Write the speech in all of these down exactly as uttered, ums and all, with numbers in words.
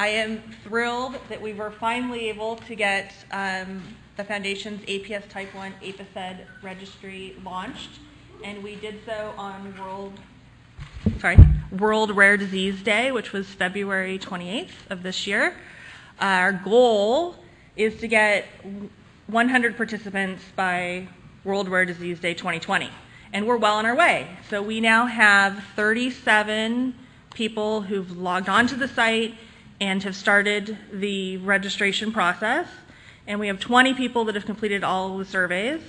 I am thrilled that we were finally able to get um, the Foundation's A P S Type one APECED registry launched, and we did so on World, sorry, World Rare Disease Day, which was February twenty-eighth of this year. Uh, our goal is to get one hundred participants by World Rare Disease Day twenty twenty, and we're well on our way. So we now have thirty-seven people who've logged onto the site and have started the registration process, and we have twenty people that have completed all the surveys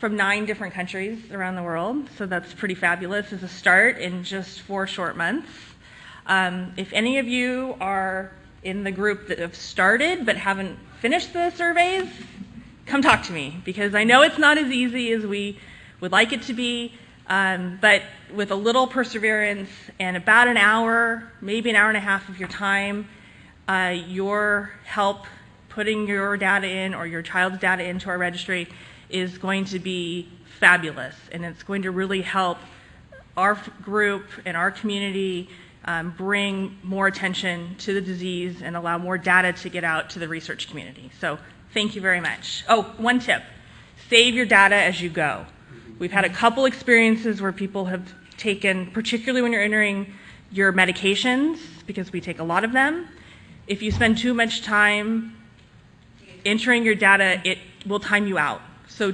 from nine different countries around the world, so that's pretty fabulous as a start in just four short months. Um, if any of you are in the group that have started but haven't finished the surveys, come talk to me, because I know it's not as easy as we would like it to be, um, but with a little perseverance and about an hour, maybe an hour and a half of your time, uh, your help putting your data in or your child's data into our registry is going to be fabulous, and it's going to really help our group and our community um, bring more attention to the disease and allow more data to get out to the research community. So thank you very much. Oh, one tip. Save your data as you go. We've had a couple experiences where people have taken, particularly when you're entering your medications, because we take a lot of them, if you spend too much time entering your data, it will time you out. So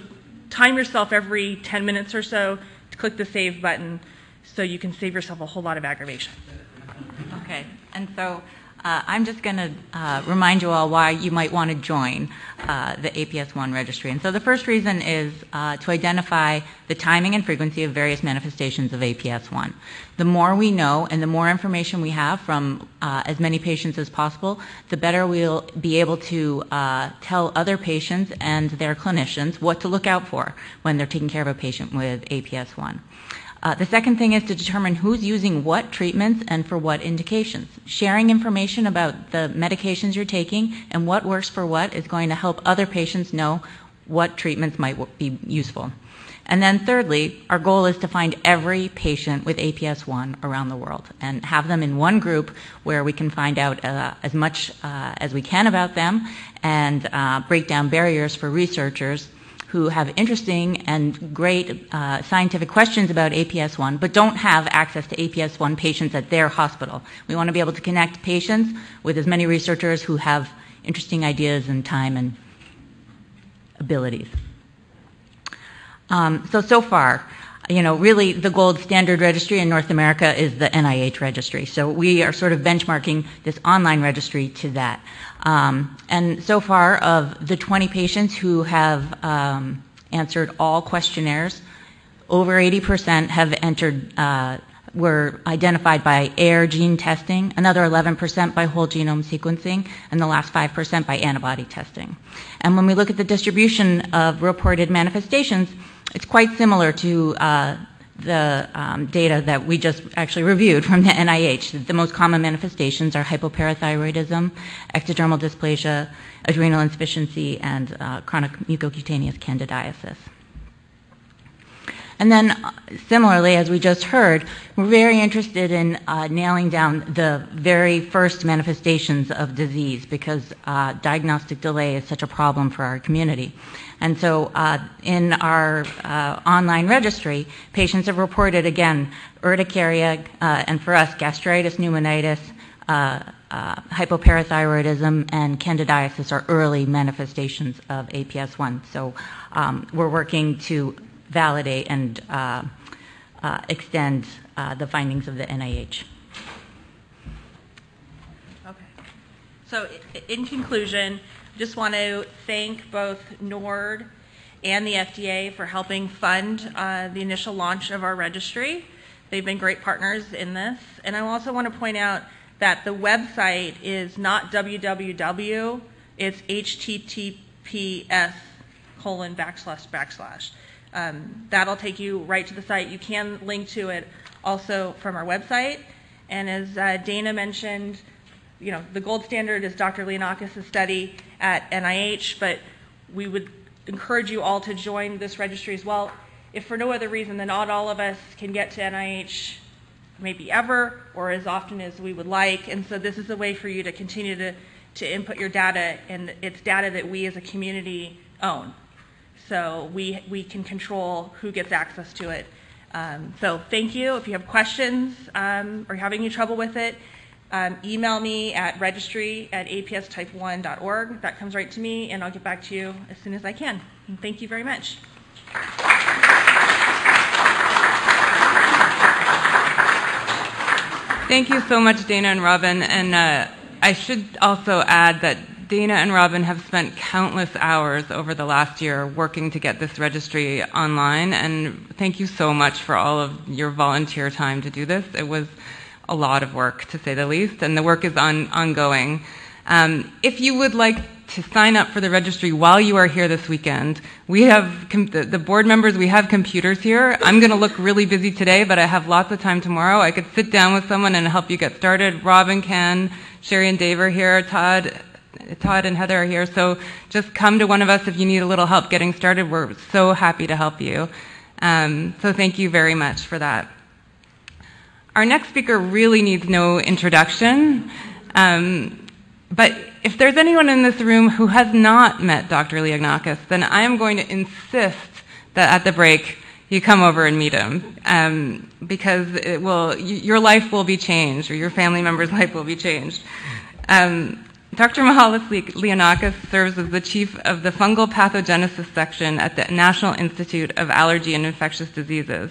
time yourself every ten minutes or so to click the save button so you can save yourself a whole lot of aggravation. Okay, and so uh, I'm just going to uh, remind you all why you might want to join uh, the A P S one registry. And so the first reason is uh, to identify the timing and frequency of various manifestations of A P S one. The more we know and the more information we have from uh, as many patients as possible, the better we'll be able to uh, tell other patients and their clinicians what to look out for when they're taking care of a patient with A P S one. Uh, the second thing is to determine who's using what treatments and for what indications. Sharing information about the medications you're taking and what works for what is going to help other patients know what treatments might be useful. And then thirdly, our goal is to find every patient with A P S one around the world and have them in one group where we can find out uh, as much uh, as we can about them and uh, break down barriers for researchers who have interesting and great uh, scientific questions about A P S one but don't have access to A P S one patients at their hospital. We want to be able to connect patients with as many researchers who have interesting ideas and time and abilities. Um, so, so far, you know, really the gold standard registry in North America is the N I H registry. So we are sort of benchmarking this online registry to that. Um, and so far, of the twenty patients who have um, answered all questionnaires, over eighty percent have entered, uh, were identified by AIRE gene testing, another eleven percent by whole genome sequencing, and the last five percent by antibody testing. And when we look at the distribution of reported manifestations, it's quite similar to uh, the um, data that we just actually reviewed from the N I H. The most common manifestations are hypoparathyroidism, ectodermal dysplasia, adrenal insufficiency, and uh, chronic mucocutaneous candidiasis. And then uh, similarly, as we just heard, we're very interested in uh, nailing down the very first manifestations of disease because uh, diagnostic delay is such a problem for our community. And so uh, in our uh, online registry, patients have reported, again, urticaria, uh, and for us, gastritis, pneumonitis, uh, uh, hypoparathyroidism, and candidiasis are early manifestations of A P S one. So um, we're working to validate and uh, uh, extend uh, the findings of the N I H. Okay. So in conclusion, just want to thank both NORD and the F D A for helping fund uh, the initial launch of our registry. They've been great partners in this. And I also want to point out that the website is not www, it's https colon backslash backslash. Um, that'll take you right to the site. You can link to it also from our website. And as uh, Dana mentioned, you know, the gold standard is Doctor Lionakis' study at N I H, but we would encourage you all to join this registry as well, if for no other reason than not all of us can get to N I H maybe ever or as often as we would like. And so this is a way for you to continue to, to input your data, and it's data that we as a community own. So we, we can control who gets access to it. Um, so thank you. If you have questions um, or you're having any trouble with it, um, email me at registry at A P S type one dot org. That comes right to me, and I'll get back to you as soon as I can. And thank you very much. Thank you so much, Dana and Robin. And uh, I should also add that Dana and Robin have spent countless hours over the last year working to get this registry online, and thank you so much for all of your volunteer time to do this. It was a lot of work, to say the least, and the work is on, ongoing. Um, if you would like to sign up for the registry while you are here this weekend, we have, com the, the board members, we have computers here. I'm going to look really busy today, but I have lots of time tomorrow. I could sit down with someone and help you get started. Robin can, Sherry and Dave are here, Todd, Todd and Heather are here, so just come to one of us if you need a little help getting started. We're so happy to help you. Um, so thank you very much for that. Our next speaker really needs no introduction, um, but if there's anyone in this room who has not met Doctor Lionakis, then I am going to insist that at the break you come over and meet him, um, because it will, your life will be changed, or your family member's life will be changed. Um, Doctor Michail Lionakis serves as the chief of the fungal pathogenesis section at the National Institute of Allergy and Infectious Diseases.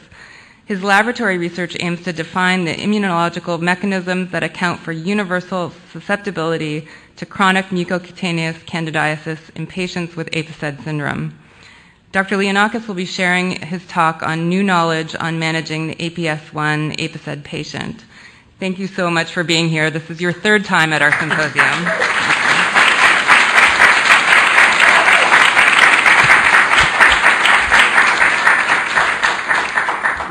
His laboratory research aims to define the immunological mechanisms that account for universal susceptibility to chronic mucocutaneous candidiasis in patients with APECED syndrome. Doctor Lionakis will be sharing his talk on new knowledge on managing the A P S one APECED patient. Thank you so much for being here. This is your third time at our symposium.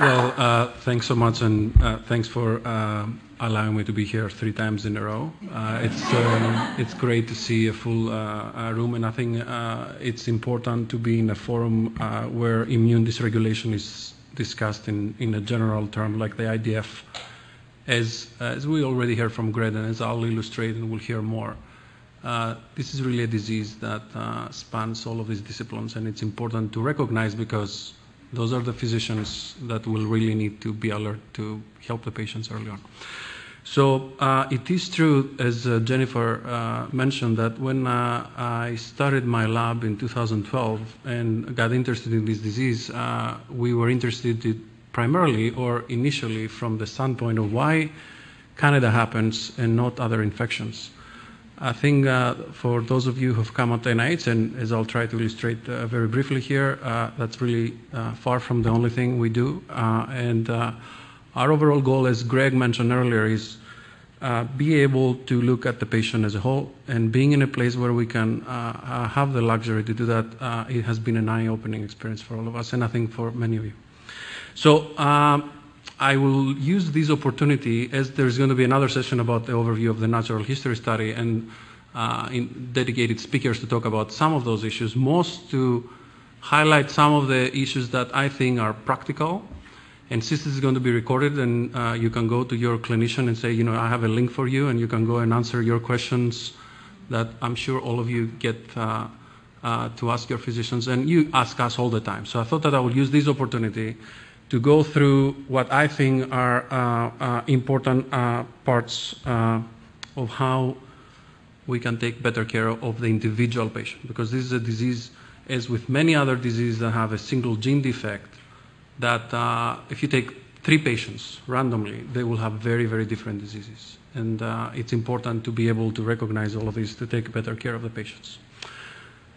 Well, uh, thanks so much, and uh, thanks for uh, allowing me to be here three times in a row. Uh, it's, um, it's great to see a full uh, room, and I think uh, it's important to be in a forum uh, where immune dysregulation is discussed in, in a general term like the I D F. As, as we already heard from Greg, and as I'll illustrate and we'll hear more, uh, this is really a disease that uh, spans all of these disciplines, and it's important to recognize because those are the physicians that will really need to be alert to help the patients early on. So uh, it is true, as uh, Jennifer uh, mentioned, that when uh, I started my lab in two thousand twelve and got interested in this disease, uh, we were interested in primarily or initially from the standpoint of why candida happens and not other infections. I think uh, for those of you who have come at N I H, and as I'll try to illustrate uh, very briefly here, uh, that's really uh, far from the only thing we do. Uh, and uh, our overall goal, as Greg mentioned earlier, is uh, be able to look at the patient as a whole, and being in a place where we can uh, have the luxury to do that, uh, it has been an eye-opening experience for all of us, and I think for many of you. So um, I will use this opportunity, as there's going to be another session about the overview of the natural history study and uh, in dedicated speakers to talk about some of those issues, most to highlight some of the issues that I think are practical. And since this is going to be recorded, and uh, you can go to your clinician and say, you know, I have a link for you, and you can go and answer your questions that I'm sure all of you get uh, uh, to ask your physicians, and you ask us all the time. So I thought that I would use this opportunity to go through what I think are uh, uh, important uh, parts uh, of how we can take better care of the individual patient. Because this is a disease, as with many other diseases that have a single gene defect, that uh, if you take three patients randomly, they will have very, very different diseases. And uh, it's important to be able to recognize all of this to take better care of the patients.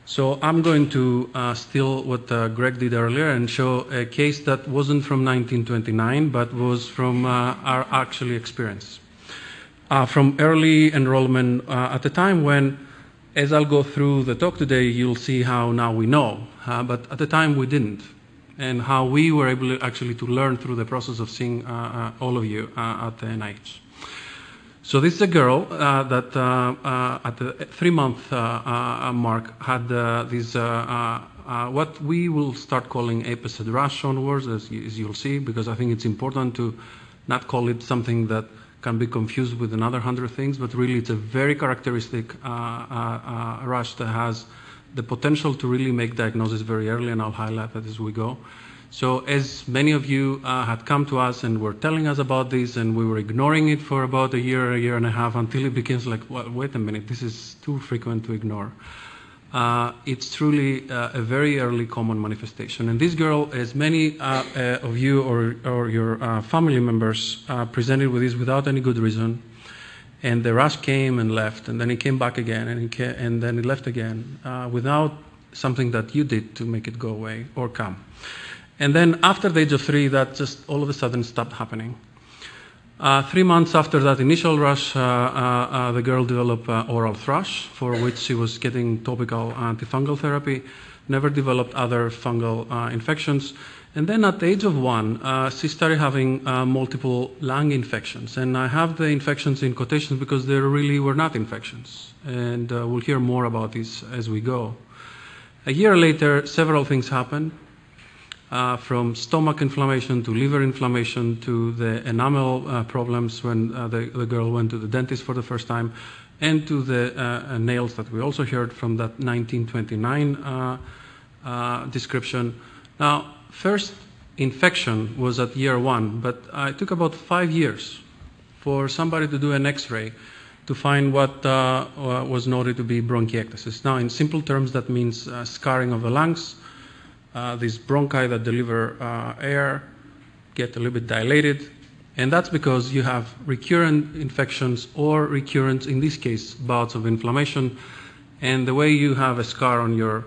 So I'm going to uh, steal what uh, Greg did earlier and show a case that wasn't from nineteen twenty-nine, but was from uh, our actual experience. Uh, from early enrollment uh, at the time when, as I'll go through the talk today, you'll see how now we know, uh, but at the time we didn't, and how we were able actually to learn through the process of seeing uh, uh, all of you uh, at the N I H. So this is a girl uh, that uh, uh, at the three-month uh, uh, mark had uh, this, uh, uh, uh, what we will start calling APECED rash onwards, as, you, as you'll see, because I think it's important to not call it something that can be confused with another hundred things, but really it's a very characteristic uh, uh, uh, rash that has the potential to really make diagnosis very early, and I'll highlight that as we go. So as many of you uh, had come to us and were telling us about this, and we were ignoring it for about a year, a year and a half, until it becomes like, well, wait a minute, this is too frequent to ignore. Uh, it's truly uh, a very early common manifestation. And this girl, as many uh, uh, of you or, or your uh, family members uh, presented with this without any good reason, and the rash came and left, and then it came back again, and, it came, and then it left again, uh, without something that you did to make it go away or come. And then after the age of three, that just all of a sudden stopped happening. Uh, three months after that initial rash, uh, uh, uh, the girl developed uh, oral thrush, for which she was getting topical antifungal therapy, never developed other fungal uh, infections. And then at the age of one, uh, she started having uh, multiple lung infections. And I have the infections in quotations because they really were not infections. And uh, we'll hear more about this as we go. A year later, several things happened. Uh, from stomach inflammation to liver inflammation to the enamel uh, problems when uh, the, the girl went to the dentist for the first time, and to the uh, nails that we also heard from that nineteen twenty-nine uh, uh, description. Now, first infection was at year one, but uh, it took about five years for somebody to do an X-ray to find what uh, was noted to be bronchiectasis. Now, in simple terms, that means uh, scarring of the lungs. Uh, these bronchi that deliver uh, air get a little bit dilated, and that's because you have recurrent infections or recurrent, in this case, bouts of inflammation. And the way you have a scar on your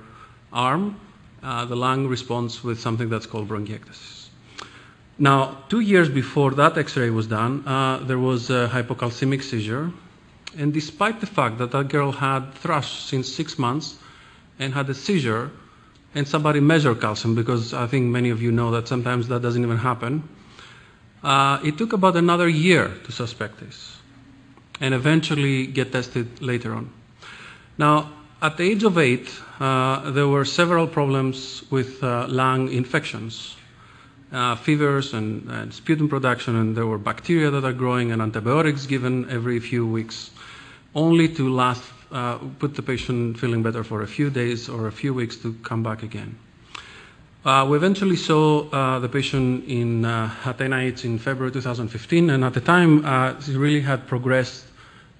arm, uh, the lung responds with something that's called bronchiectasis. Now, two years before that X-ray was done, uh, there was a hypocalcemic seizure, and despite the fact that that girl had thrush since six months and had a seizure, and somebody measured calcium, because I think many of you know that sometimes that doesn't even happen. Uh, it took about another year to suspect this and eventually get tested later on. Now, at the age of eight, uh, there were several problems with uh, lung infections, uh, fevers and, and sputum production, and there were bacteria that are growing and antibiotics given every few weeks, only to last Uh, put the patient feeling better for a few days or a few weeks to come back again. Uh, we eventually saw uh, the patient in, uh, at N I H in February two thousand fifteen, and at the time uh, she really had progressed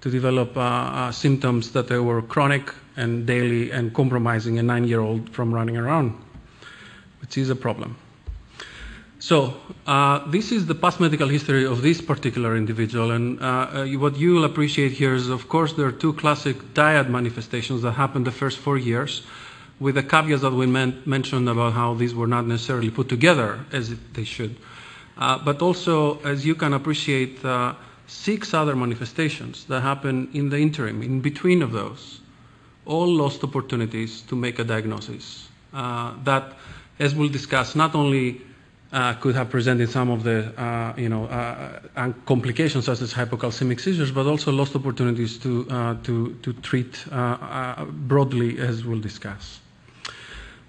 to develop uh, uh, symptoms that they were chronic and daily and compromising a nine-year-old from running around, which is a problem. So uh, this is the past medical history of this particular individual, and uh, uh, what you'll appreciate here is, of course, there are two classic dyad manifestations that happened the first four years, with the caveats that we meant, mentioned about how these were not necessarily put together as it, they should. Uh, but also, as you can appreciate, uh, six other manifestations that happen in the interim, in between of those, all lost opportunities to make a diagnosis uh, that, as we'll discuss, not only Uh, could have presented some of the uh, you know uh, complications such as hypocalcemic seizures, but also lost opportunities to uh, to to treat uh, uh, broadly, as we'll discuss.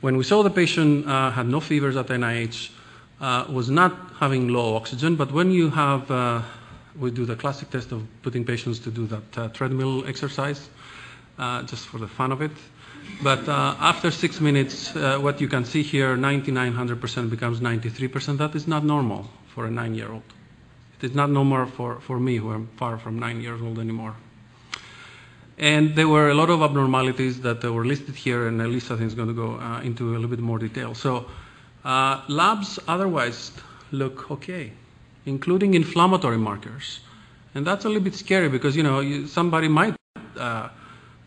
When we saw the patient uh, had no fevers at N I H, uh, was not having low oxygen, but when you have uh, we do the classic test of putting patients to do that uh, treadmill exercise uh, just for the fun of it. But uh, after six minutes, uh, what you can see here, ninety-nine hundred percent becomes ninety-three percent. That is not normal for a nine-year-old. It is not normal for, for me, who am far from nine years old anymore. And there were a lot of abnormalities that were listed here, and Elisa is going to go uh, into a little bit more detail. So uh, labs otherwise look okay, including inflammatory markers. And that's a little bit scary because, you know, you, somebody might... Uh,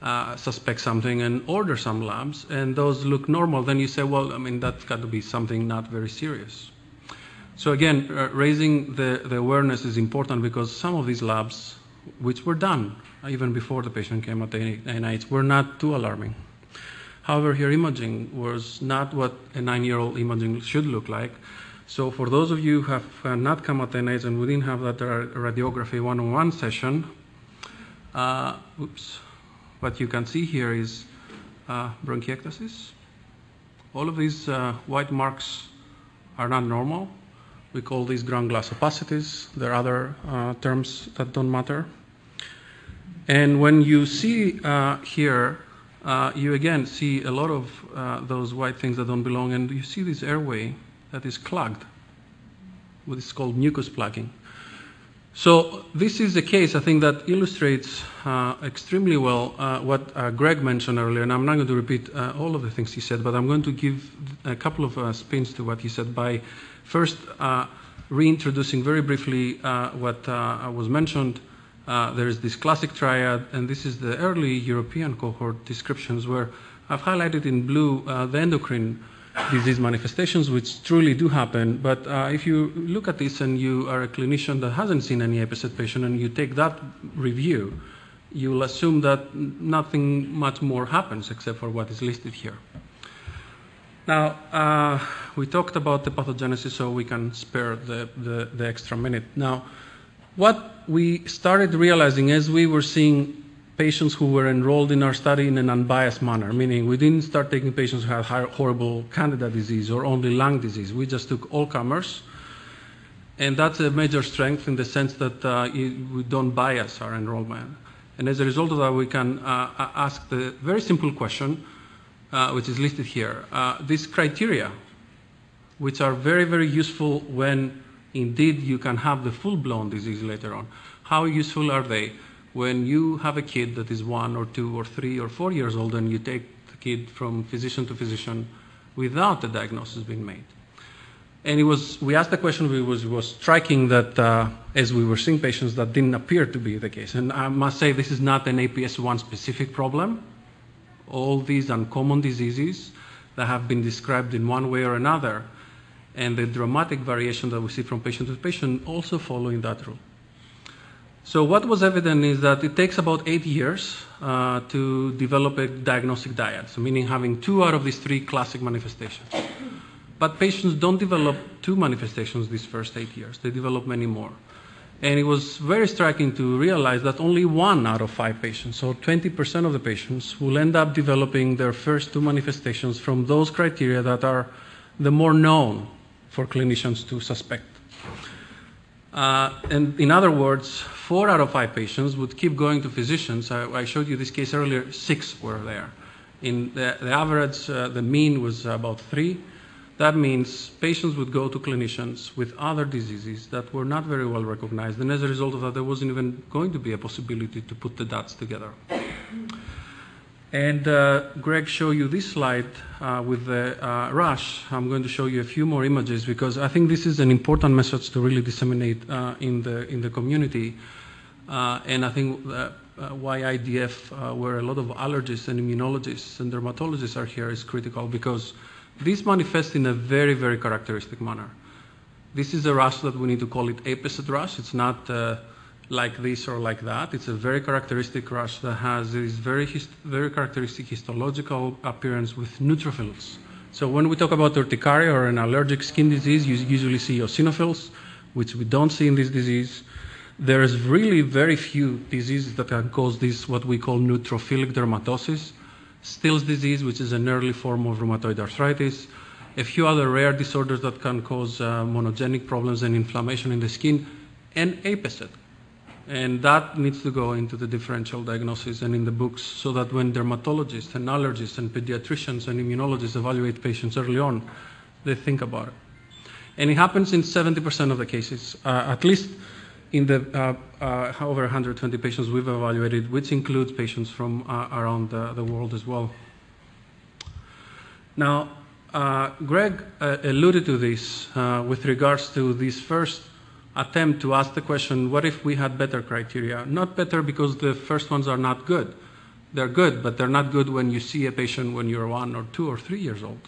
Uh, suspect something and order some labs, and those look normal, then you say, well, I mean, that's got to be something not very serious. So again, uh, raising the, the awareness is important because some of these labs, which were done even before the patient came at the N I H, were not too alarming. However, her imaging was not what a nine-year-old imaging should look like. So for those of you who have not come at the N I H and we didn't have that radiography one-on-one session, uh, oops. What you can see here is uh, bronchiectasis. All of these uh, white marks are not normal. We call these ground glass opacities. There are other uh, terms that don't matter. And when you see uh, here, uh, you again see a lot of uh, those white things that don't belong, and you see this airway that is clogged. What is called mucus plugging. So this is a case, I think, that illustrates uh, extremely well uh, what uh, Greg mentioned earlier, and I'm not going to repeat uh, all of the things he said, but I'm going to give a couple of uh, spins to what he said by first uh, reintroducing very briefly uh, what uh, was mentioned. Uh, there is this classic triad, and this is the early European cohort descriptions where I've highlighted in blue uh, the endocrine disease manifestations, which truly do happen. But uh, if you look at this and you are a clinician that hasn't seen any APECED patient and you take that review, you will assume that nothing much more happens except for what is listed here. Now, uh, we talked about the pathogenesis, so we can spare the, the, the extra minute. Now, what we started realizing as we were seeing patients who were enrolled in our study in an unbiased manner, meaning we didn't start taking patients who had horrible candida disease or only lung disease. We just took all comers, and that's a major strength in the sense that uh, we don't bias our enrollment. And as a result of that, we can uh, ask the very simple question, uh, which is listed here. Uh, these criteria, which are very, very useful when indeed you can have the full-blown disease later on, how useful are they? When you have a kid that is one or two or three or four years old and you take the kid from physician to physician without a diagnosis being made. And it was, we asked the question, it was, it was striking that uh, as we were seeing patients, that didn't appear to be the case. And I must say this is not an A P S one specific problem. All these uncommon diseases that have been described in one way or another, and the dramatic variation that we see from patient to patient also following that rule. So what was evident is that it takes about eight years uh, to develop a diagnostic diet, so meaning having two out of these three classic manifestations. But patients don't develop two manifestations these first eight years. They develop many more. And it was very striking to realize that only one out of five patients, so twenty percent of the patients, will end up developing their first two manifestations from those criteria that are the more known for clinicians to suspect. Uh, and in other words, four out of five patients would keep going to physicians. I, I showed you this case earlier, six were there. In the, the average, uh, the mean was about three. That means patients would go to clinicians with other diseases that were not very well recognized. And as a result of that, there wasn't even going to be a possibility to put the dots together. And uh, Greg showed you this slide uh, with the uh, rush. I'm going to show you a few more images because I think this is an important message to really disseminate uh, in the in the community. Uh, and I think uh, why I D F, uh, where a lot of allergists and immunologists and dermatologists are here, is critical because these manifest in a very, very characteristic manner. This is a rush that we need to call it APECED rush. It's not Uh, like this or like that. It's a very characteristic rash that has this very, very characteristic histological appearance with neutrophils. So when we talk about urticaria or an allergic skin disease, you usually see eosinophils, which we don't see in this disease. There is really very few diseases that can cause this, what we call neutrophilic dermatosis. Still's disease, which is an early form of rheumatoid arthritis. A few other rare disorders that can cause uh, monogenic problems and inflammation in the skin, and APECED. And that needs to go into the differential diagnosis and in the books so that when dermatologists and allergists and pediatricians and immunologists evaluate patients early on, they think about it. And it happens in seventy percent of the cases, uh, at least in the uh, uh, over one hundred twenty patients we've evaluated, which includes patients from uh, around the, the world as well. Now, uh, Greg uh, alluded to this uh, with regards to these first attempt to ask the question, what if we had better criteria? Not better because the first ones are not good. They're good, but they're not good when you see a patient when you're one or two or three years old.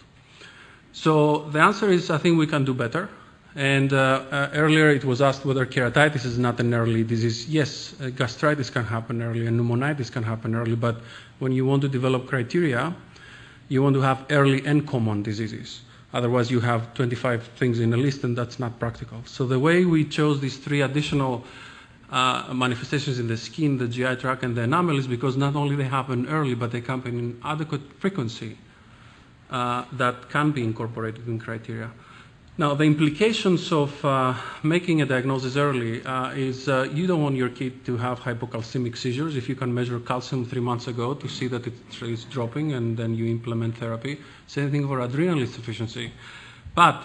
So the answer is, I think we can do better. And uh, uh, earlier it was asked whether keratitis is not an early disease. Yes, uh, gastritis can happen early and pneumonitis can happen early, but when you want to develop criteria, you want to have early and common diseases. Otherwise, you have twenty-five things in a list, and that's not practical. So the way we chose these three additional uh, manifestations in the skin, the G I tract, and the enamel is because not only they happen early, but they happen in adequate frequency uh, that can be incorporated in criteria. Now, the implications of uh, making a diagnosis early uh, is uh, you don't want your kid to have hypocalcemic seizures. If you can measure calcium three months ago to see that it is dropping and then you implement therapy. Same thing for adrenal insufficiency. But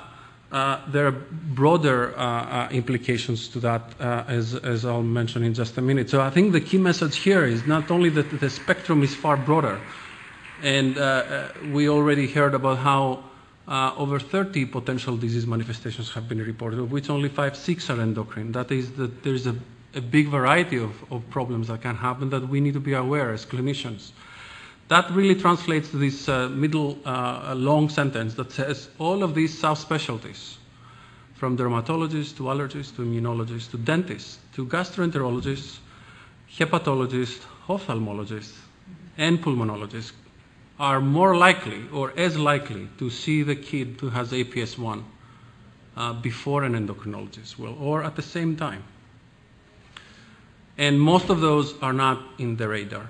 uh, there are broader uh, uh, implications to that, uh, as, as I'll mention in just a minute. So I think the key message here is not only that the spectrum is far broader, and uh, we already heard about how Uh, over thirty potential disease manifestations have been reported, of which only five, six are endocrine. That is, that there's a, a big variety of, of problems that can happen that we need to be aware as clinicians. That really translates to this uh, middle uh, long sentence that says all of these subspecialties, from dermatologists to allergists to immunologists to dentists to gastroenterologists, hepatologists, ophthalmologists, and pulmonologists, are more likely or as likely to see the kid who has A P S one uh, before an endocrinologist will, or at the same time. And most of those are not in the radar,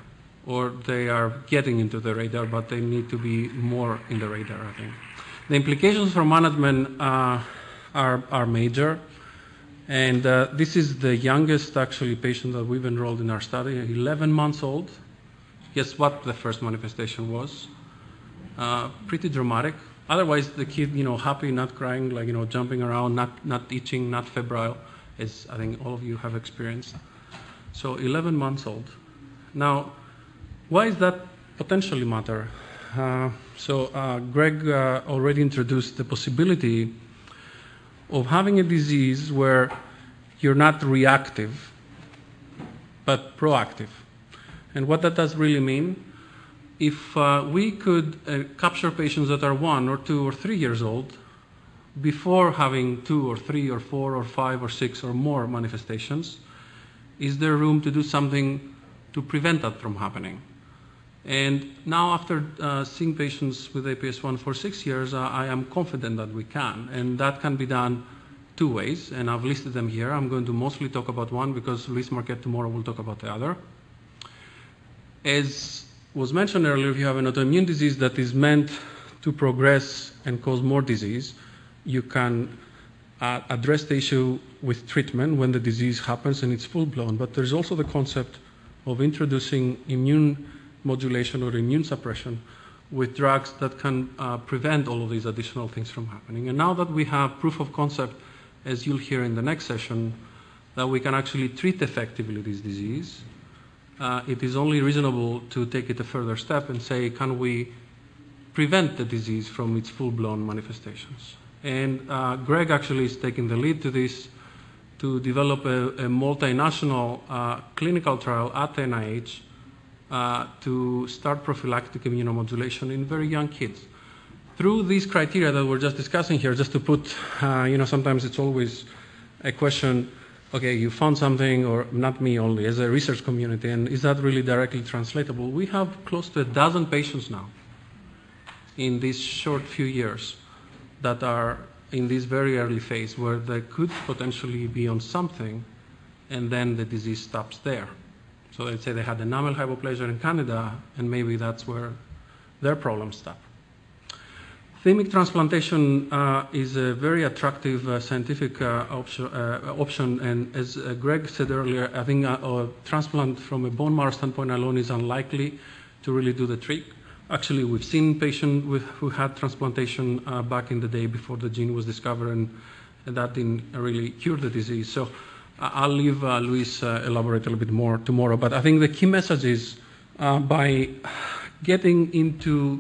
or they are getting into the radar, but they need to be more in the radar, I think. The implications for management uh, are, are major. And uh, this is the youngest, actually, patient that we've enrolled in our study, eleven months old. Guess what the first manifestation was? Uh, pretty dramatic. Otherwise, the kid, you know, happy, not crying, like, you know, jumping around, not, not itching, not febrile, as I think all of you have experienced. So eleven months old. Now, why does that potentially matter? Uh, so uh, Greg uh, already introduced the possibility of having a disease where you're not reactive, but proactive. And what that does really mean, if uh, we could uh, capture patients that are one or two or three years old before having two or three or four or five or six or more manifestations, is there room to do something to prevent that from happening? And now, after uh, seeing patients with A P S one for six years, uh, I am confident that we can, and that can be done two ways, and I've listed them here. I'm going to mostly talk about one because Louise Marquette tomorrow will talk about the other. As was mentioned earlier, if you have an autoimmune disease that is meant to progress and cause more disease, you can uh, address the issue with treatment when the disease happens and it's full-blown. But there's also the concept of introducing immune modulation or immune suppression with drugs that can uh, prevent all of these additional things from happening. And now that we have proof of concept, as you'll hear in the next session, that we can actually treat effectively this disease, Uh, it is only reasonable to take it a further step and say, can we prevent the disease from its full-blown manifestations? And uh, Greg actually is taking the lead to this, to develop a, a multinational uh, clinical trial at the N I H uh, to start prophylactic immunomodulation in very young kids. Through these criteria that we're just discussing here, just to put, uh, you know, sometimes it's always a question, okay, you found something, or not me only, as a research community, and is that really directly translatable? We have close to a dozen patients now in these short few years that are in this very early phase where they could potentially be on something and then the disease stops there. So let's say they had enamel hypoplasia in Canada, and maybe that's where their problems stop. Thymic transplantation uh, is a very attractive uh, scientific uh, option, uh, option, and as uh, Greg said earlier, I think uh, uh, transplant from a bone marrow standpoint alone is unlikely to really do the trick. Actually, we've seen patients with, who had transplantation uh, back in the day before the gene was discovered, and, and that didn't really cure the disease. So uh, I'll leave uh, Luis uh, elaborate a little bit more tomorrow, but I think the key message is uh, by getting into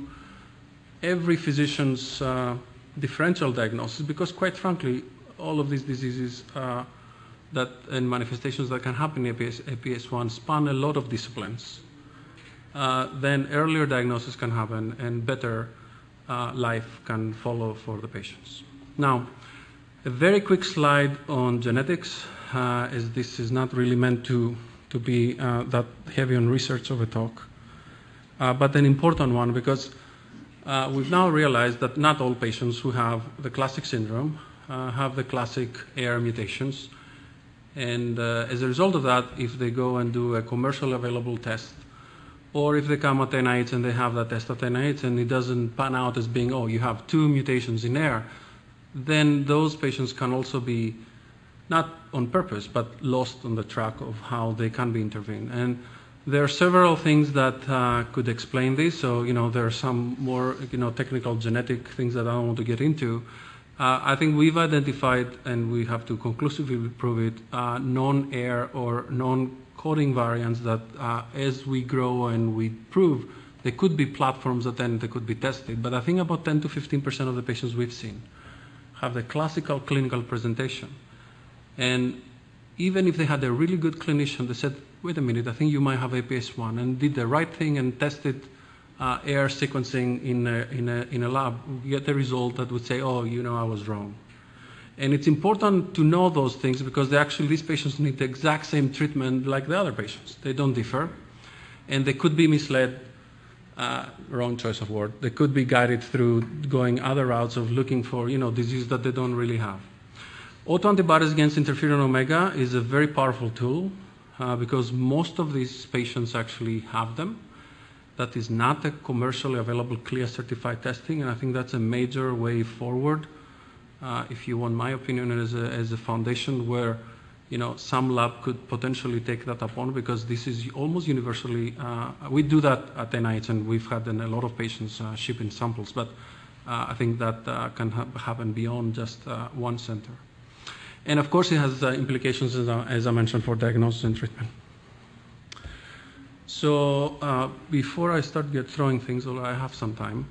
every physician's uh, differential diagnosis, because quite frankly, all of these diseases uh, that and manifestations that can happen in A P S one span a lot of disciplines. Uh, then earlier diagnosis can happen and better uh, life can follow for the patients. Now, a very quick slide on genetics, uh, as this is not really meant to, to be uh, that heavy on research of a talk, uh, but an important one because Uh, we've now realized that not all patients who have the classic syndrome uh, have the classic A I R E mutations. And uh, as a result of that, if they go and do a commercially available test, or if they come at N I H and they have that test at N I H and it doesn't pan out as being, oh, you have two mutations in A I R E, then those patients can also be, not on purpose, but lost on the track of how they can be intervened. And there are several things that uh, could explain this. So, you know, there are some more, you know, technical genetic things that I don't want to get into. Uh, I think we've identified, and we have to conclusively prove it, uh, non-AIRE or non-coding variants that uh, as we grow and we prove, they could be platforms that then they could be tested. But I think about ten to fifteen percent of the patients we've seen have the classical clinical presentation. And even if they had a really good clinician, they said, wait a minute, I think you might have A P S one, and did the right thing and tested uh, AIRE sequencing in a, in, a, in a lab, we get a result that would say, oh, you know, I was wrong. And it's important to know those things because they actually, these patients need the exact same treatment like the other patients. They don't differ, and they could be misled, uh, wrong choice of word, they could be guided through going other routes of looking for, you know, disease that they don't really have. Autoantibodies against interferon omega is a very powerful tool uh, because most of these patients actually have them. That is not a commercially available C L I A certified testing, and I think that's a major way forward, uh, if you want my opinion, as a, as a foundation where, you know, some lab could potentially take that upon, because this is almost universally, uh, we do that at N I H, and we've had a lot of patients uh, shipping samples, but uh, I think that uh, can ha happen beyond just uh, one center. And of course, it has uh, implications, as I, as I mentioned, for diagnosis and treatment. So uh, before I start get throwing things, although I have some time,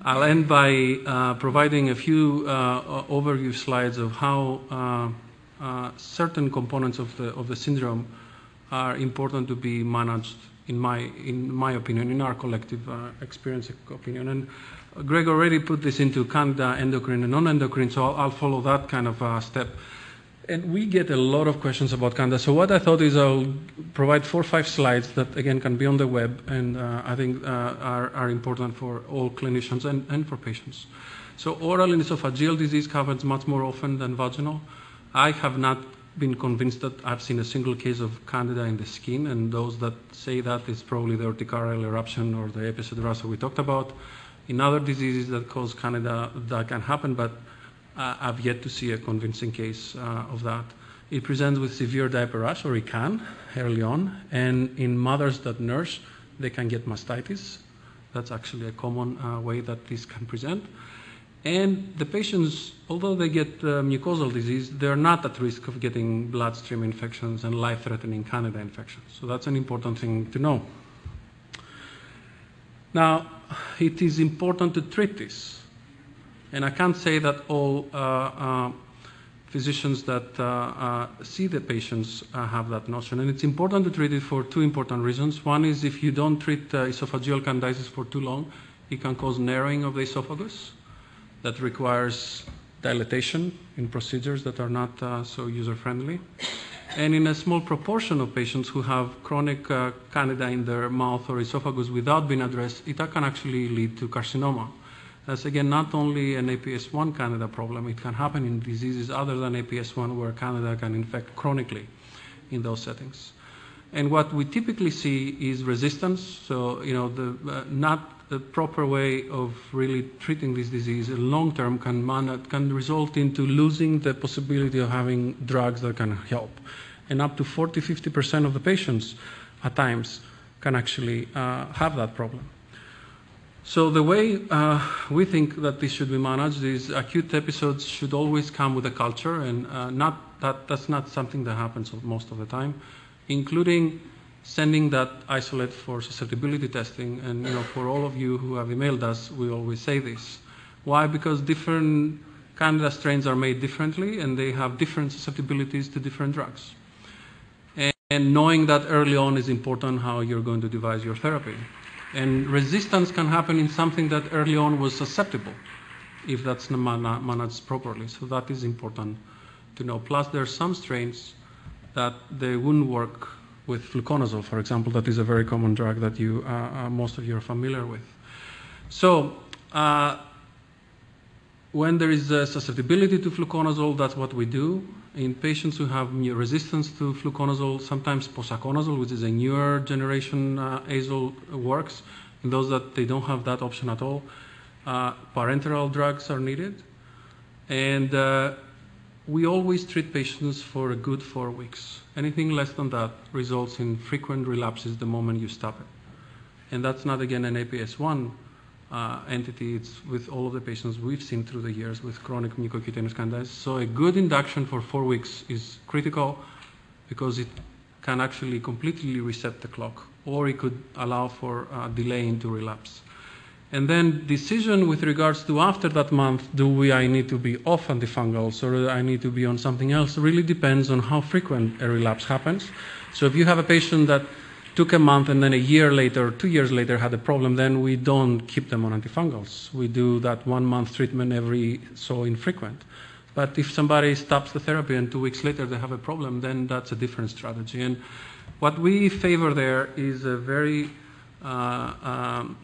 I'll end by uh, providing a few uh, overview slides of how uh, uh, certain components of the, of the syndrome are important to be managed, in my, in my opinion, in our collective uh, experience opinion. And Greg already put this into Candida, endocrine, and non-endocrine, so I'll, I'll follow that kind of uh, step. And we get a lot of questions about Candida. So what I thought is I'll provide four or five slides that, again, can be on the web and uh, I think uh, are, are important for all clinicians and, and for patients. So oral and esophageal disease happens much more often than vaginal. I have not been convinced that I've seen a single case of Candida in the skin, and those that say that is probably the urticarial eruption or the APECED rasa we talked about. In other diseases that cause Candida, that can happen, but Uh, I've yet to see a convincing case uh, of that. It presents with severe diaper rash, or it can, early on. And in mothers that nurse, they can get mastitis. That's actually a common uh, way that this can present. And the patients, although they get uh, mucosal disease, they're not at risk of getting bloodstream infections and life-threatening Candida infections. So that's an important thing to know. Now, it is important to treat this. And I can't say that all uh, uh, physicians that uh, uh, see the patients uh, have that notion. And it's important to treat it for two important reasons. One is if you don't treat uh, esophageal candidiasis for too long, it can cause narrowing of the esophagus that requires dilatation in procedures that are not uh, so user-friendly. And in a small proportion of patients who have chronic uh, Candida in their mouth or esophagus without being addressed, it can actually lead to carcinoma. That's, again, not only an A P S one Candida problem. It can happen in diseases other than A P S one where Candida can infect chronically in those settings. And what we typically see is resistance. So, you know, the, uh, not the proper way of really treating this disease long-term can, can result into losing the possibility of having drugs that can help. And up to forty to fifty percent of the patients at times can actually uh, have that problem. So the way uh, we think that this should be managed is acute episodes should always come with a culture, and uh, not that that's not something that happens most of the time, including sending that isolate for susceptibility testing. And, you know, for all of you who have emailed us, we always say this. Why? Because different Candida strains are made differently, and they have different susceptibilities to different drugs. And, and knowing that early on is important how you're going to devise your therapy. And resistance can happen in something that early on was susceptible, if that's not managed properly. So that is important to know. Plus, there are some strains that they wouldn't work with fluconazole, for example. That is a very common drug that you, uh, most of you are familiar with. So uh, when there is a susceptibility to fluconazole, that's what we do. In patients who have resistance to fluconazole, sometimes posaconazole, which is a newer generation uh, azole, works. In those that they don't have that option at all, uh, parenteral drugs are needed. And uh, we always treat patients for a good four weeks. Anything less than that results in frequent relapses the moment you stop it. And that's not, again, an A P S one uh, entity. It's with all of the patients we've seen through the years with chronic mucocutaneous candidiasis. So a good induction for four weeks is critical because it can actually completely reset the clock, or it could allow for uh, delay into relapse. And then decision with regards to after that month, do we, I need to be off antifungals or I need to be on something else, really depends on how frequent a relapse happens. So if you have a patient that took a month and then a year later, two years later had a problem, then we don't keep them on antifungals. We do that one month treatment every so infrequent. But if somebody stops the therapy and two weeks later they have a problem, then that's a different strategy. And what we favor there is a very... Uh, um,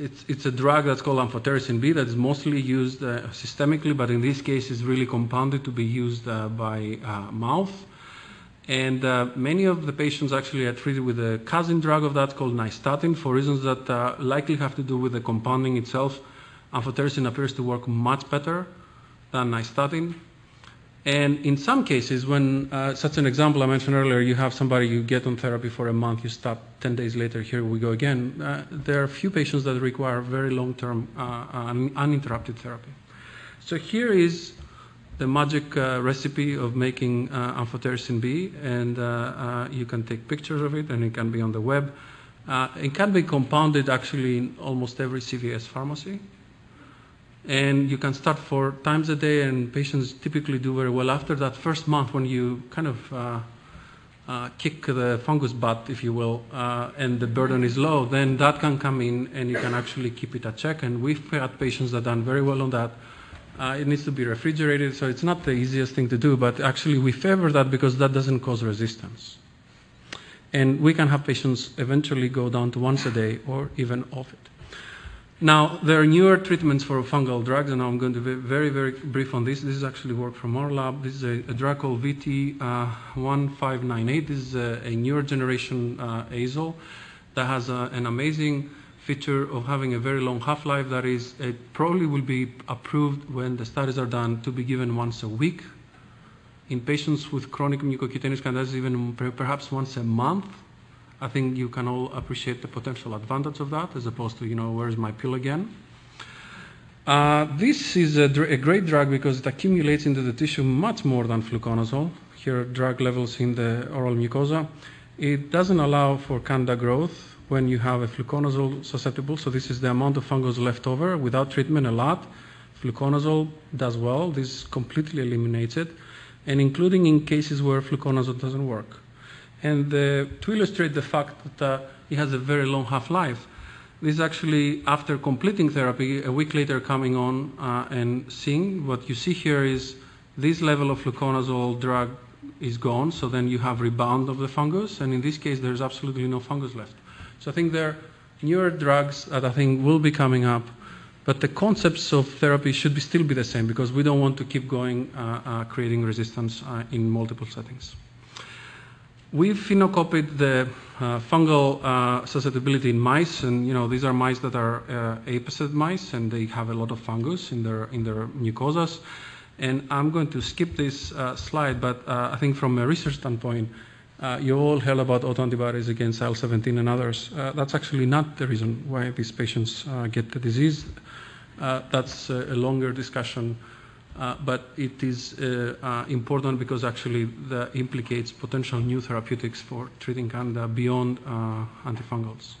It's, it's a drug that's called amphotericin B that is mostly used uh, systemically, but in this case is really compounded to be used uh, by uh, mouth. And uh, many of the patients actually are treated with a cousin drug of that called nystatin for reasons that uh, likely have to do with the compounding itself. Amphotericin appears to work much better than nystatin. And in some cases, when uh, such an example I mentioned earlier, you have somebody you get on therapy for a month, you stop, ten days later, here we go again. Uh, there are few patients that require very long-term uh, un uninterrupted therapy. So here is the magic uh, recipe of making uh, amphotericin B, and uh, uh, you can take pictures of it, and it can be on the web. Uh, it can be compounded actually in almost every C V S pharmacy. And you can start four times a day, and patients typically do very well after that first month when you kind of uh, uh, kick the fungus butt, if you will, uh, and the burden is low. Then that can come in, and you can actually keep it at check. And we've had patients that have done very well on that. Uh, it needs to be refrigerated, so it's not the easiest thing to do, but actually we favor that because that doesn't cause resistance. And we can have patients eventually go down to once a day or even off it. Now, there are newer treatments for fungal drugs, and I'm going to be very, very brief on this. This is actually work from our lab. This is a, a drug called V T one five nine eight. This is a, a newer generation uh, azole that has a, an amazing feature of having a very long half-life. That is, it probably will be approved when the studies are done to be given once a week in patients with chronic mucocutaneous candidiasis, even perhaps once a month. I think you can all appreciate the potential advantage of that as opposed to, you know, where's my pill again? Uh, this is a, dr a great drug because it accumulates into the tissue much more than fluconazole. Here are drug levels in the oral mucosa. It doesn't allow for candida growth when you have a fluconazole susceptible. So this is the amount of fungus left over without treatment a lot. Fluconazole does well. This completely eliminates it, and including in cases where fluconazole doesn't work. And uh, to illustrate the fact that uh, it has a very long half-life, this is actually after completing therapy, a week later coming on uh, and seeing what you see here is this level of fluconazole drug is gone, so then you have rebound of the fungus, and in this case there's absolutely no fungus left. So I think there are newer drugs that I think will be coming up, but the concepts of therapy should be, still be the same because we don't want to keep going uh, uh, creating resistance uh, in multiple settings. We've phenocopied the uh, fungal uh, susceptibility in mice, and you know these are mice that are uh, APECED mice, and they have a lot of fungus in their in their mucosas. And I'm going to skip this uh, slide, but uh, I think from a research standpoint, uh, you all heard about autoantibodies against I L seventeen and others. Uh, that's actually not the reason why these patients uh, get the disease. Uh, that's a longer discussion. Uh, but it is uh, uh, important because actually that implicates potential new therapeutics for treating candida beyond uh, antifungals.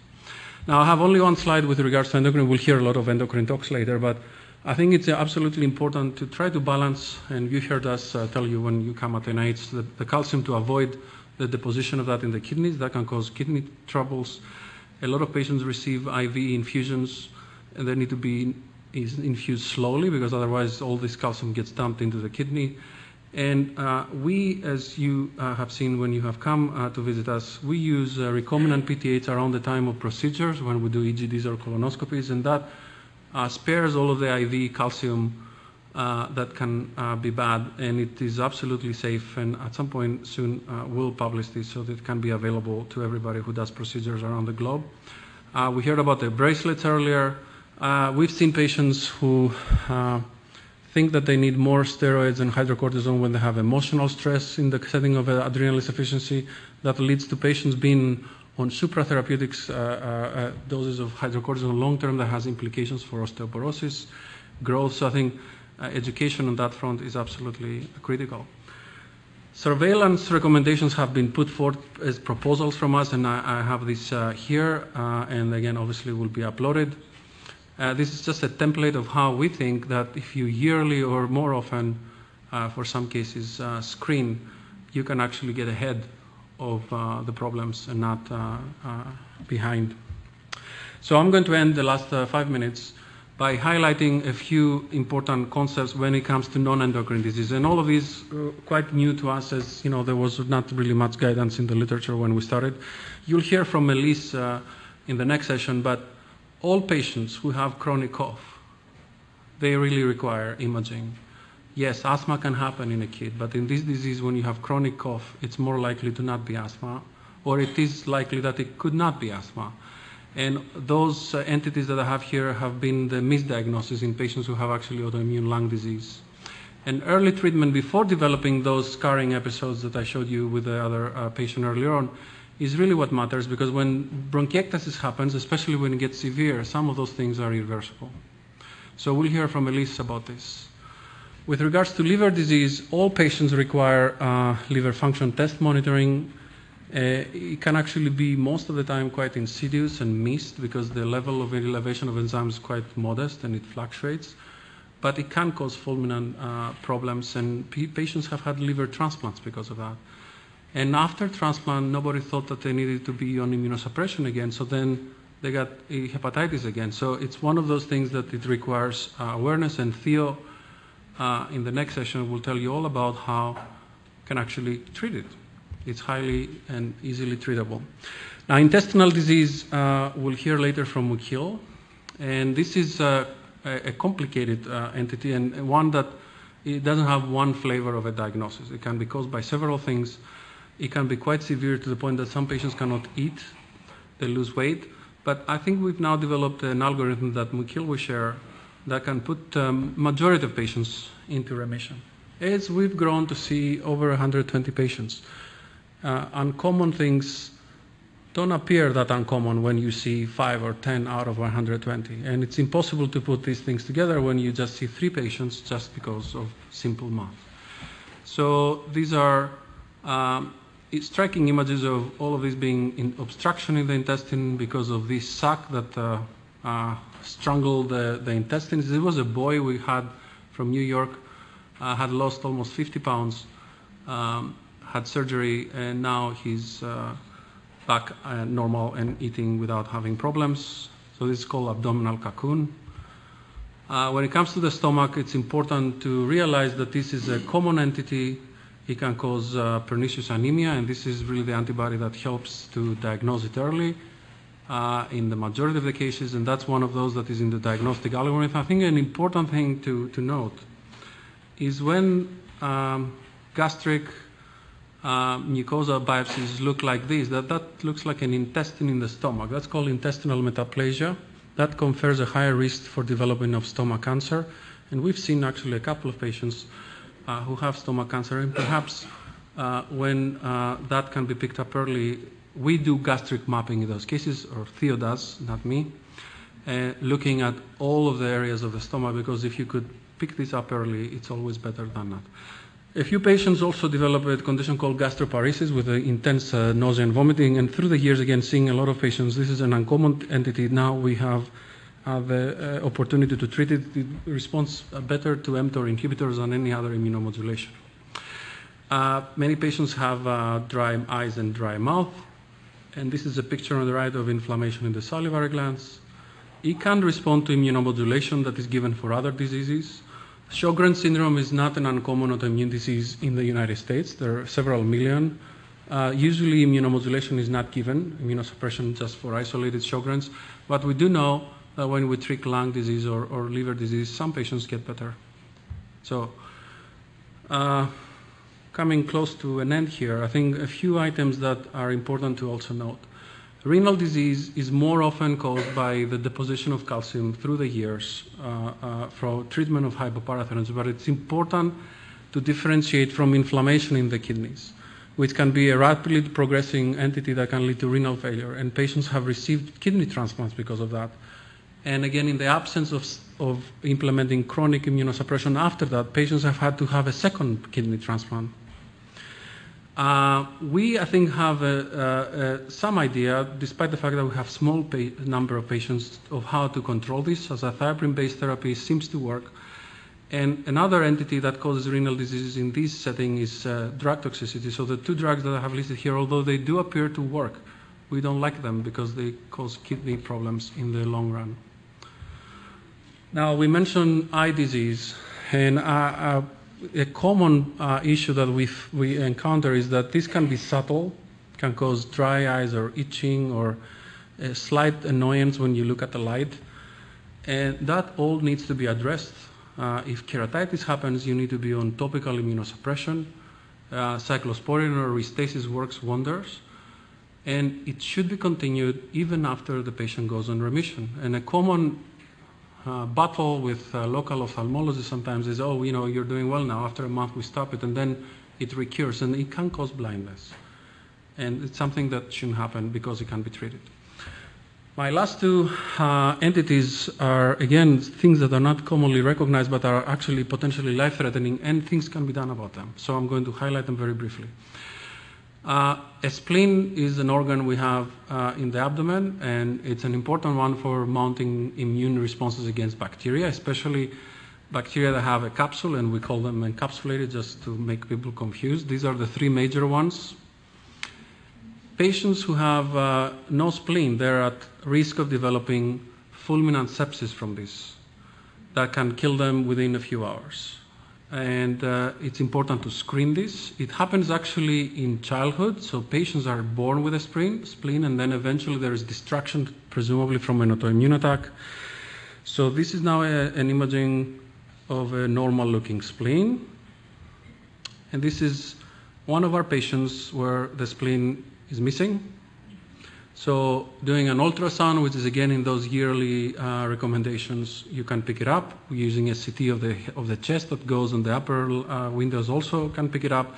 Now, I have only one slide with regards to endocrine. We'll hear a lot of endocrine talks later, but I think it's absolutely important to try to balance, and you heard us uh, tell you when you come at N I H, the, the calcium to avoid the deposition of that in the kidneys. That can cause kidney troubles. A lot of patients receive I V infusions, and they need to be is infused slowly because otherwise all this calcium gets dumped into the kidney. And uh, we, as you uh, have seen when you have come uh, to visit us, we use uh, recombinant P T H around the time of procedures when we do E G Ds or colonoscopies, and that uh, spares all of the I V calcium uh, that can uh, be bad, and it is absolutely safe, and at some point soon uh, we'll publish this so that it can be available to everybody who does procedures around the globe. Uh, we heard about the bracelets earlier. Uh, we've seen patients who uh, think that they need more steroids and hydrocortisone when they have emotional stress in the setting of adrenal insufficiency that leads to patients being on supratherapeutics uh, uh, doses of hydrocortisone long-term that has implications for osteoporosis, growth. So I think uh, education on that front is absolutely critical. Surveillance recommendations have been put forth as proposals from us, and I, I have this uh, here, uh, and again, obviously will be uploaded. Uh, this is just a template of how we think that if you yearly or more often, uh, for some cases, uh, screen, you can actually get ahead of uh, the problems and not uh, uh, behind. So I'm going to end the last uh, five minutes by highlighting a few important concepts when it comes to non-endocrine disease. And all of these are quite new to us, as you know, there was not really much guidance in the literature when we started. You'll hear from Elise uh, in the next session, but all patients who have chronic cough, they really require imaging. Yes, asthma can happen in a kid, but in this disease, when you have chronic cough, it's more likely to not be asthma, or it is likely that it could not be asthma. And those entities that I have here have been the misdiagnosis in patients who have actually autoimmune lung disease. And early treatment before developing those scarring episodes that I showed you with the other uh, patient earlier on is really what matters, because when bronchiectasis happens, especially when it gets severe, some of those things are irreversible. So we'll hear from Elise about this. With regards to liver disease, all patients require uh, liver function test monitoring. Uh, it can actually be most of the time quite insidious and missed because the level of elevation of enzymes is quite modest and it fluctuates, but it can cause fulminant uh, problems, and patients have had liver transplants because of that. And after transplant, nobody thought that they needed to be on immunosuppression again, so then they got hepatitis again. So it's one of those things that it requires uh, awareness, and Theo uh, in the next session will tell you all about how you can actually treat it. It's highly and easily treatable. Now, intestinal disease, uh, we'll hear later from Mukil, and this is a, a complicated uh, entity, and one that it doesn't have one flavor of a diagnosis. It can be caused by several things. It can be quite severe to the point that some patients cannot eat, they lose weight. But I think we've now developed an algorithm that Mukil will share that can put the um, majority of patients into remission. As we've grown to see over one hundred twenty patients, uh, uncommon things don't appear that uncommon when you see five or ten out of one hundred twenty. And it's impossible to put these things together when you just see three patients just because of simple math. So these are um, It's striking images of all of this being in obstruction in the intestine because of this sac that uh, uh, strangled the, the intestines. There was a boy we had from New York, uh, had lost almost fifty pounds, um, had surgery, and now he's uh, back uh, normal and eating without having problems. So this is called abdominal cocoon. Uh, when it comes to the stomach, it's important to realize that this is a common entity. It can cause uh, pernicious anemia, and this is really the antibody that helps to diagnose it early uh, in the majority of the cases, and that's one of those that is in the diagnostic algorithm. I think an important thing to, to note is when um, gastric uh, mucosal biopsies look like this, that that looks like an intestine in the stomach. That's called intestinal metaplasia. That confers a higher risk for development of stomach cancer, and we've seen actually a couple of patients Uh, who have stomach cancer, and perhaps uh, when uh, that can be picked up early, we do gastric mapping in those cases, or Theo does, not me, uh, looking at all of the areas of the stomach, because if you could pick this up early, it's always better than not. A few patients also develop a condition called gastroparesis with intense uh, nausea and vomiting, and through the years, again, seeing a lot of patients, this is an uncommon entity. Now we have Uh, the uh, opportunity to treat it. It responds uh, better to mTOR inhibitors than any other immunomodulation. Uh, many patients have uh, dry eyes and dry mouth, and this is a picture on the right of inflammation in the salivary glands. It can respond to immunomodulation that is given for other diseases. Sjogren's syndrome is not an uncommon autoimmune disease in the United States. There are several million. Uh, usually immunomodulation is not given, immunosuppression just for isolated Sjogren's, but we do know Uh, when we treat lung disease or, or liver disease, some patients get better. So uh, coming close to an end here, I think a few items that are important to also note. Renal disease is more often caused by the deposition of calcium through the years uh, uh, for treatment of hypoparathyroidism, but it's important to differentiate from inflammation in the kidneys, which can be a rapidly progressing entity that can lead to renal failure, and patients have received kidney transplants because of that. And again, in the absence of, of implementing chronic immunosuppression after that, patients have had to have a second kidney transplant. Uh, we, I think, have a, a, a, some idea, despite the fact that we have small pa- number of patients, of how to control this, as a thioprin-based therapy seems to work. And another entity that causes renal diseases in this setting is uh, drug toxicity. So the two drugs that I have listed here, although they do appear to work, we don't like them because they cause kidney problems in the long run. Now, we mentioned eye disease, and uh, uh, a common uh, issue that we we encounter is that this can be subtle, can cause dry eyes or itching or a slight annoyance when you look at the light, and that all needs to be addressed. Uh, if keratitis happens, you need to be on topical immunosuppression. Uh, cyclosporine or Restasis works wonders, and it should be continued even after the patient goes on remission. And a common Uh, battle with uh, local ophthalmology sometimes is, oh, you know, you're doing well now. After a month, we stop it, and then it recurs, and it can cause blindness. And it's something that shouldn't happen because it can be treated. My last two uh, entities are, again, things that are not commonly recognized but are actually potentially life-threatening, and things can be done about them. So I'm going to highlight them very briefly. Uh, a spleen is an organ we have uh, in the abdomen, and it's an important one for mounting immune responses against bacteria, especially bacteria that have a capsule, and we call them encapsulated just to make people confused. These are the three major ones. Patients who have uh, no spleen, they're at risk of developing fulminant sepsis from this that can kill them within a few hours. And uh, it's important to screen this. It happens actually in childhood, so patients are born with a spleen, spleen, and then eventually there is destruction, presumably from an autoimmune attack. So this is now a, an imaging of a normal-looking spleen. And this is one of our patients where the spleen is missing. So doing an ultrasound, which is again in those yearly uh, recommendations, you can pick it up. Using a C T of the, of the chest that goes on the upper uh, windows also can pick it up.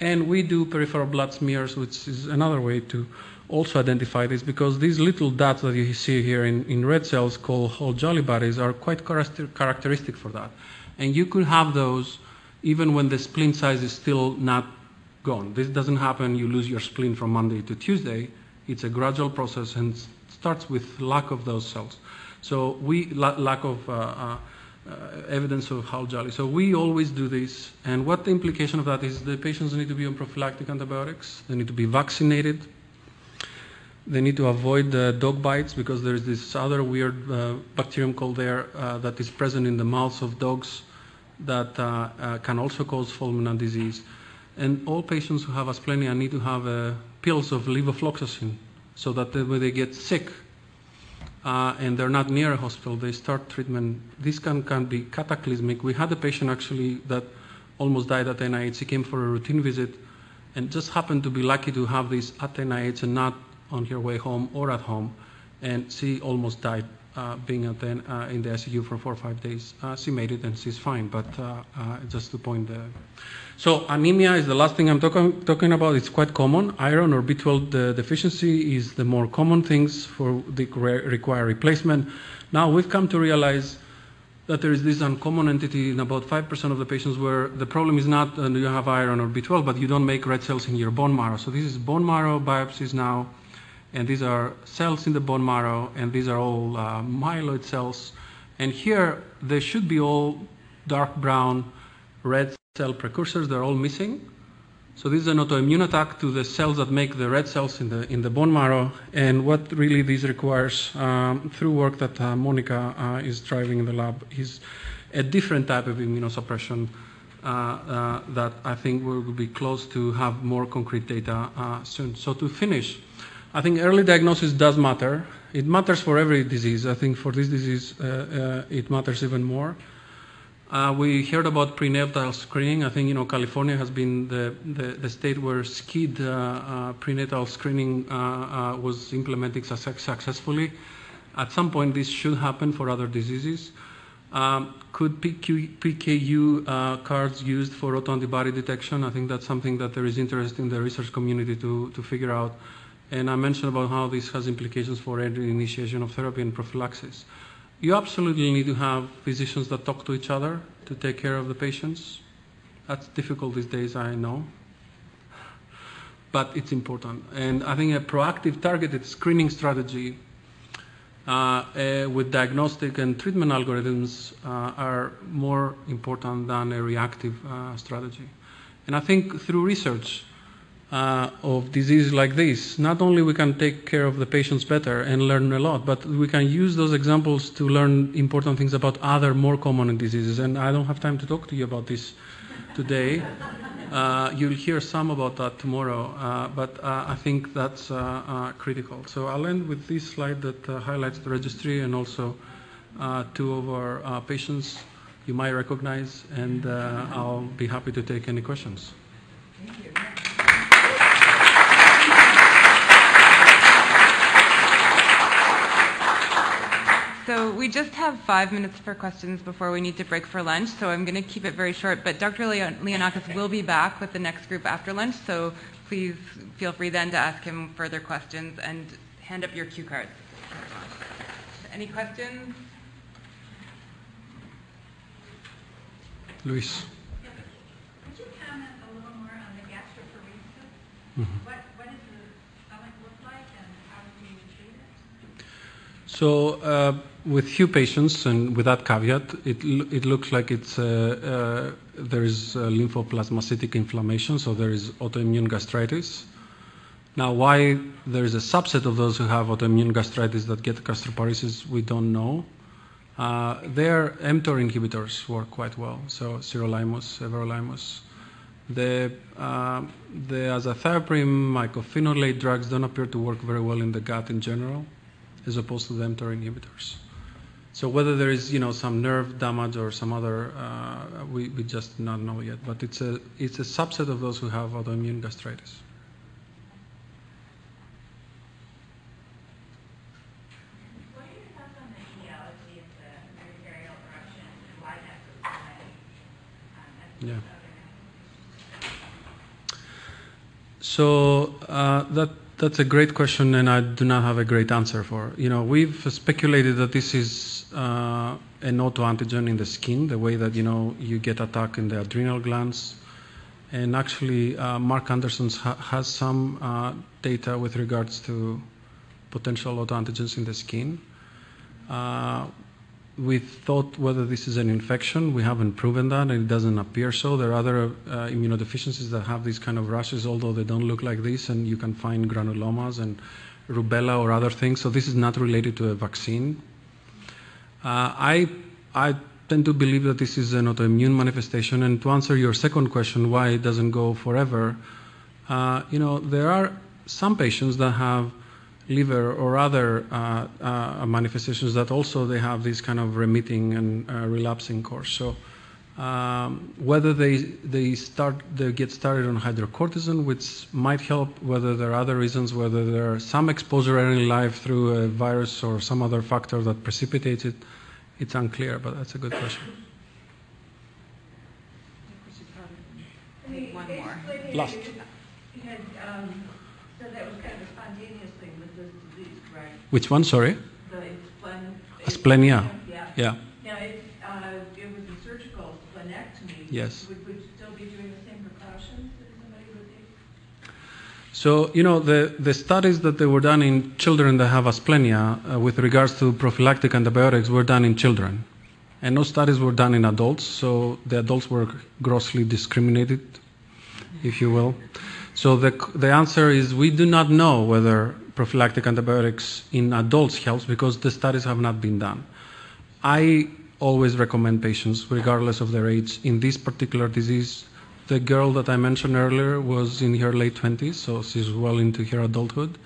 And we do peripheral blood smears, which is another way to also identify this, because these little dots that you see here in, in red cells called Howell-Jolly bodies are quite characteristic for that. And you could have those even when the spleen size is still not gone. This doesn't happen, you lose your spleen from Monday to Tuesday. It's a gradual process and starts with lack of those cells. So we, la lack of uh, uh, evidence of Howell-Jolly. So we always do this. And what the implication of that is the patients need to be on prophylactic antibiotics. They need to be vaccinated. They need to avoid uh, dog bites because there is this other weird uh, bacterium called AIRE uh, that is present in the mouths of dogs that uh, uh, can also cause fulminant disease. And all patients who have asplenia need to have a pills of levofloxacin, so that when they get sick uh, and they're not near a hospital, they start treatment. This can, can be cataclysmic. We had a patient actually that almost died at N I H. She came for a routine visit and just happened to be lucky to have this at N I H and not on her way home or at home. And she almost died uh, being at the, uh, in the I C U for four or five days. Uh, she made it and she's fine, but uh, uh, just to point there. So anemia is the last thing I'm talk talking about. It's quite common. Iron or B twelve deficiency is the more common things for the re require replacement. Now we've come to realize that there is this uncommon entity in about five percent of the patients where the problem is not uh, you have iron or B twelve, but you don't make red cells in your bone marrow. So this is bone marrow biopsies now, and these are cells in the bone marrow, and these are all uh, myeloid cells. And here they should be all dark brown, red cell precursors. They're all missing. So this is an autoimmune attack to the cells that make the red cells in the, in the bone marrow. And what really this requires um, through work that uh, Monica uh, is driving in the lab is a different type of immunosuppression uh, uh, that I think will be close to have more concrete data uh, soon. So to finish, I think early diagnosis does matter. It matters for every disease. I think for this disease, uh, uh, it matters even more. Uh, we heard about prenatal screening. I think, you know, California has been the, the, the state where SCID uh, uh, prenatal screening uh, uh, was implemented success successfully. At some point, this should happen for other diseases. Um, could P Q, P K U uh, cards used for autoantibody detection? I think that's something that there is interest in the research community to, to figure out. And I mentioned about how this has implications for early initiation of therapy and prophylaxis. You absolutely need to have physicians that talk to each other to take care of the patients. That's difficult these days, I know. But it's important. And I think a proactive targeted screening strategy Uh, uh, with diagnostic and treatment algorithms uh, are more important than a reactive uh, strategy. And I think through research uh, of diseases like this, not only we can take care of the patients better and learn a lot, but we can use those examples to learn important things about other more common diseases. And I don't have time to talk to you about this today. Uh, you'll hear some about that tomorrow, uh, but uh, I think that's uh, uh, critical. So I'll end with this slide that uh, highlights the registry and also uh, two of our uh, patients you might recognize, and uh, I'll be happy to take any questions. Thank you. So we just have five minutes for questions before we need to break for lunch, so I'm going to keep it very short. But Doctor Lionakis will be back with the next group after lunch, so please feel free then to ask him further questions and hand up your cue cards. Any questions? Luis. Could you comment a little more on the gastroparesis? Mm-hmm. What does the stomach look like, and how do you treat it? So. Uh, With few patients, and with that caveat, it, it looks like it's, uh, uh, there is uh, lymphoplasmacytic inflammation, so there is autoimmune gastritis. Now, why there is a subset of those who have autoimmune gastritis that get gastroparesis, we don't know. Uh, their mTOR inhibitors work quite well, so sirolimus, everolimus. The, uh, the azathioprine, mycophenolate drugs don't appear to work very well in the gut in general, as opposed to the mTOR inhibitors. So whether there is, you know, some nerve damage or some other, uh, we, we just not know yet. But it's a it's a subset of those who have autoimmune gastritis. What are your thoughts on the etiology of the urticarial eruption and why that's related? Um, yeah. So uh, that. That's a great question, and I do not have a great answer for. You know, we've speculated that this is uh, an autoantigen in the skin, the way that, you know, you get attack in the adrenal glands. And actually, uh, Mark Anderson ha has some uh, data with regards to potential autoantigens in the skin. Uh, we thought whether this is an infection. We haven't proven that, and it doesn't appear so. There are other uh, immunodeficiencies that have these kind of rashes, although they don't look like this, and you can find granulomas and rubella or other things. So this is not related to a vaccine. Uh, I, I tend to believe that this is an autoimmune manifestation. And to answer your second question, why it doesn't go forever, uh, you know, there are some patients that have liver or other uh, uh, manifestations that also they have this kind of remitting and uh, relapsing course. So um, whether they they start they get started on hydrocortisone, which might help, whether there are other reasons, whether there are some exposure in life through a virus or some other factor that precipitates it, it's unclear. But that's a good question. I think one more. Last. Which one, sorry? The splen splenia. Yeah. yeah. Now, if uh, it was a surgical splenectomy, yes. would we still be doing the same precautions that somebody would take? So, you know, the, the studies that they were done in children that have a splenia uh, with regards to prophylactic antibiotics were done in children. And no studies were done in adults, so the adults were grossly discriminated, if you will. So the, the answer is we do not know whether prophylactic antibiotics in adults helps because the studies have not been done. I always recommend patients, regardless of their age, in this particular disease. The girl that I mentioned earlier was in her late twenties, so she's well into her adulthood.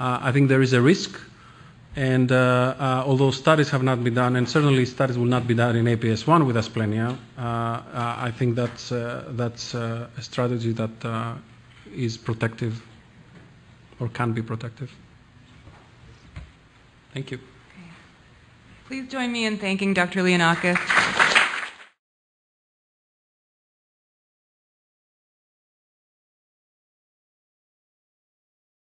Uh, I think there is a risk, And uh, uh, although studies have not been done, and certainly studies will not be done in A P S one with asplenia, uh, uh, I think that's, uh, that's uh, a strategy that uh, is protective or can be protective. Thank you. Okay. Please join me in thanking Doctor Lionakis.